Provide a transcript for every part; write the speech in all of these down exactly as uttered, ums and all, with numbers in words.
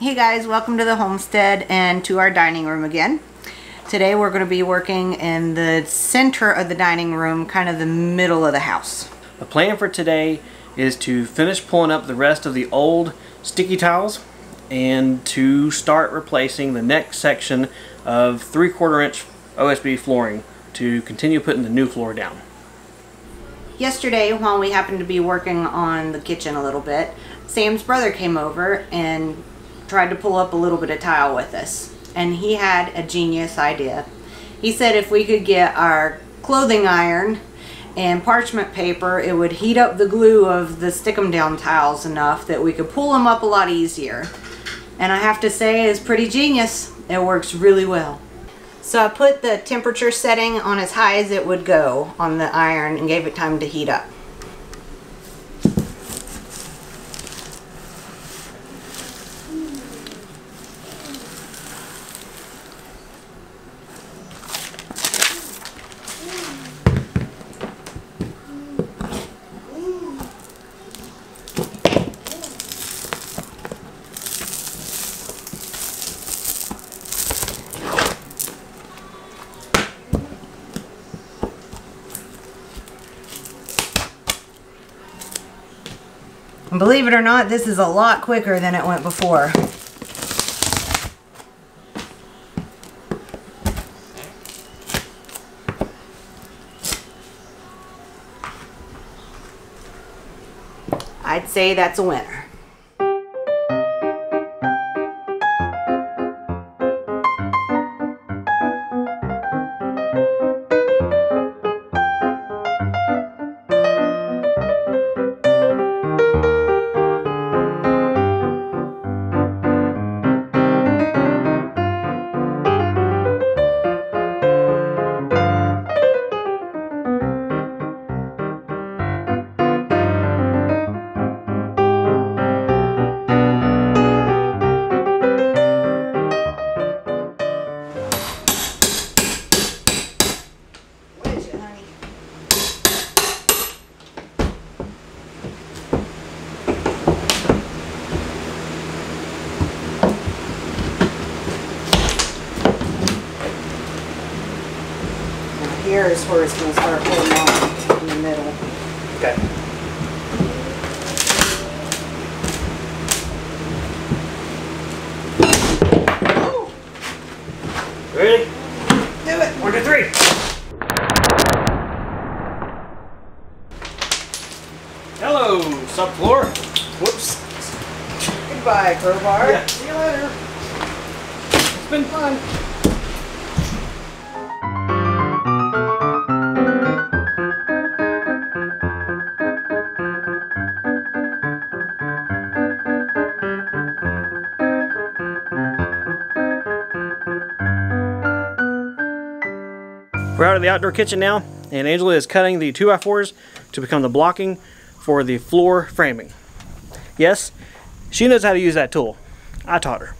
Hey guys, welcome to the homestead and to our dining room again. Today we're going to be working in the center of the dining room, kind of the middle of the house. The plan for today is to finish pulling up the rest of the old sticky tiles and to start replacing the next section of three quarter inch O S B flooring to continue putting the new floor down. Yesterday, while we happened to be working on the kitchen a little bit, Sam's brother came over and tried to pull up a little bit of tile with us, and he had a genius idea. He said if we could get our clothing iron and parchment paper, it would heat up the glue of the stick 'em down tiles enough that we could pull them up a lot easier. And I have to say, it's pretty genius. It works really well. So I put the temperature setting on as high as it would go on the iron and gave it time to heat up. Believe it or not, this is a lot quicker than it went before. I'd say that's a winner. Is where it's going to start pulling off in the middle. Okay. Oh. Ready? Do it. One, two, three. Hello, subfloor. Whoops. Goodbye, crowbar. Yeah. See you later. It's been fun. We're out of the outdoor kitchen now, and Angela is cutting the two by fours to become the blocking for the floor framing. Yes, she knows how to use that tool. I taught her.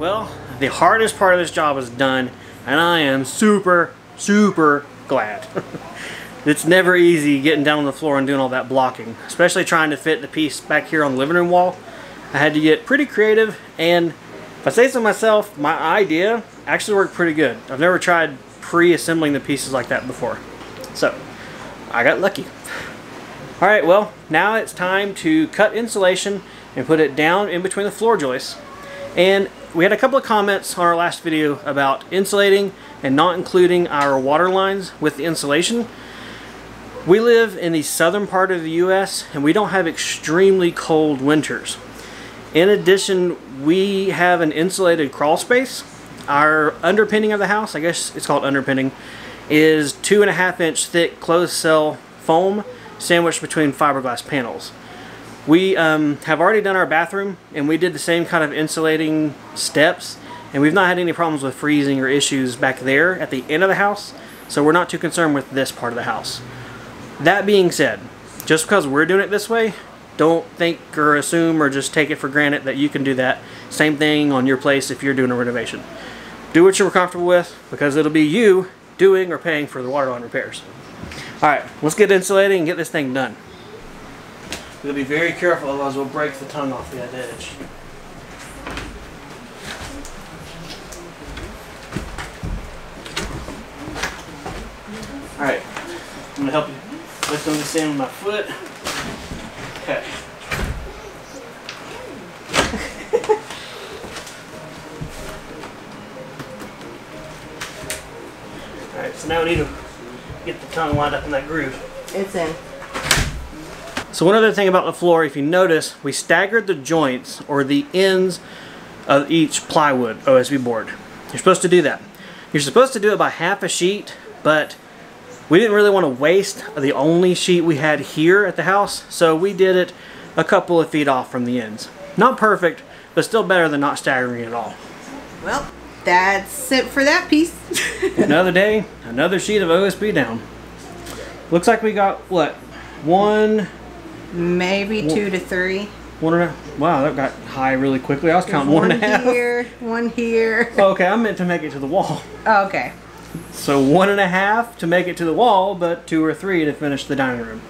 Well, the hardest part of this job is done, and I am super, super glad. It's never easy getting down on the floor and doing all that blocking, especially trying to fit the piece back here on the living room wall. I had to get pretty creative, and if I say so myself, my idea actually worked pretty good. I've never tried pre-assembling the pieces like that before, so I got lucky. All right, well, now it's time to cut insulation and put it down in between the floor joists. And we had a couple of comments on our last video about insulating and not including our water lines with the insulation. We live in the southern part of the U S and we don't have extremely cold winters. In addition, we have an insulated crawl space. Our underpinning of the house, I guess it's called underpinning, is two and a half inch thick closed cell foam sandwiched between fiberglass panels. We um, have already done our bathroom, and we did the same kind of insulating steps, and we've not had any problems with freezing or issues back there at the end of the house, so we're not too concerned with this part of the house. That being said, just because we're doing it this way, don't think or assume or just take it for granted that you can do that same thing on your place if you're doing a renovation. Do what you're comfortable with, because it'll be you doing or paying for the water line repairs. Alright, let's get insulating and get this thing done. We'll be very careful, otherwise we'll break the tongue off that edge. Alright, I'm going to help you lift on this in with my foot. Okay. Alright, so now we need to get the tongue lined up in that groove. It's in. So one other thing about the floor, if you notice, we staggered the joints or the ends of each plywood O S B board. You're supposed to do that. You're supposed to do it by half a sheet, but we didn't really want to waste the only sheet we had here at the house, so we did it a couple of feet off from the ends. Not perfect, but still better than not staggering at all. Well, that's it for that piece. Another day, another sheet of O S B down. Looks like we got, what, one? Maybe one, two to three. One and a half. Wow, that got high really quickly. I was counting one, one and a half. One here, one here. Oh, okay, I meant to make it to the wall. Oh, okay. So one and a half to make it to the wall, but two or three to finish the dining room.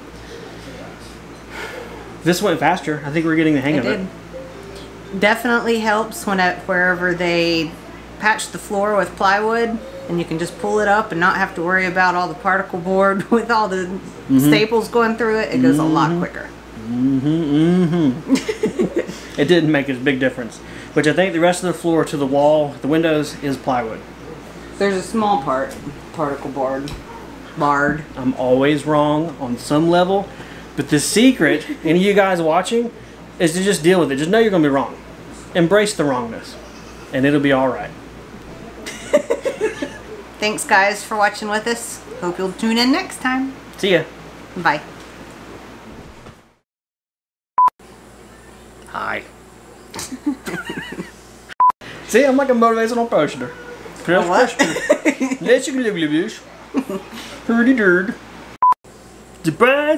This went faster. I think we're getting the hang it of did. it. Definitely helps when at wherever they patch the floor with plywood, and you can just pull it up and not have to worry about all the particle board with all the mm-hmm. staples going through it. It goes mm-hmm. a lot quicker. Mm-hmm. Mm-hmm. It didn't make a big difference, which I think the rest of the floor to the wall, the windows, is plywood. There's a small part, particle board, barred. I'm always wrong on some level, but the secret, any of you guys watching, is to just deal with it. Just know you're going to be wrong. Embrace the wrongness, and it'll be all right. Thanks, guys, for watching with us. Hope you'll tune in next time. See ya. Bye. Hi. See, I'm like a motivational poster. What?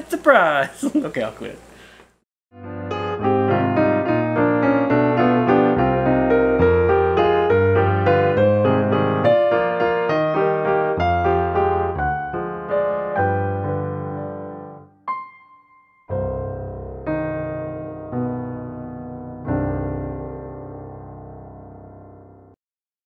Surprise, surprise. Okay, I'll quit.